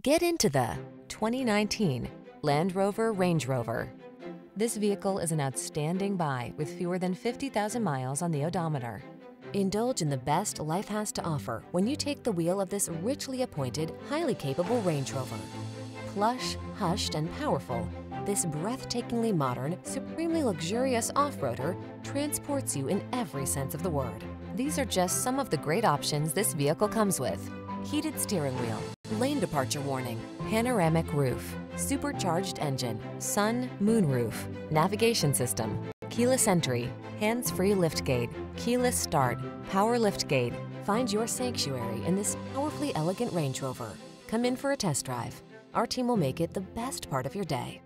Get into the 2019 Land Rover Range Rover. This vehicle is an outstanding buy with fewer than 50,000 miles on the odometer. Indulge in the best life has to offer when you take the wheel of this richly appointed, highly capable Range Rover. Plush, hushed, and powerful, this breathtakingly modern, supremely luxurious off-roader transports you in every sense of the word. These are just some of the great options this vehicle comes with: heated steering wheel, lane departure warning, panoramic roof, supercharged engine, sun, moon roof, navigation system, keyless entry, hands-free liftgate, keyless start, power liftgate. Find your sanctuary in this powerfully elegant Range Rover. Come in for a test drive. Our team will make it the best part of your day.